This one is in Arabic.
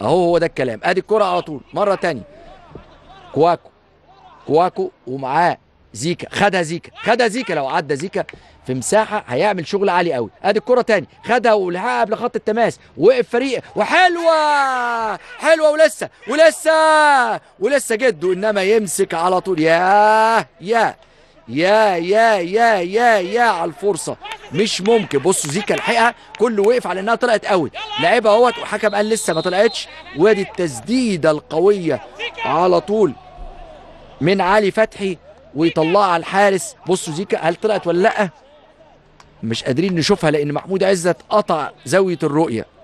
اهو هو ده الكلام. ادي الكرة على طول مرة تانية. كواكو ومعاه زيكا، خدها زيكا. لو عدى زيكا في مساحة هيعمل شغل عالي قوي. ادي الكرة تاني، خدها ولحقها قبل خط التماس، وقف فريق وحلوة حلوة ولسه ولسه ولسه جده، انما يمسك على طول. يا على الفرصة، مش ممكن. بصوا زيكا لحقها، كله وقف على انها طلعت قوي، لعبها اهوت والحكم قال لسه ما طلعتش. وادي التسديدة القوية على طول من علي فتحي ويطلعها على الحارس. بصوا زيكا هل طلعت ولا لا؟ مش قادرين نشوفها لان محمود عزت قطع زاوية الرؤية.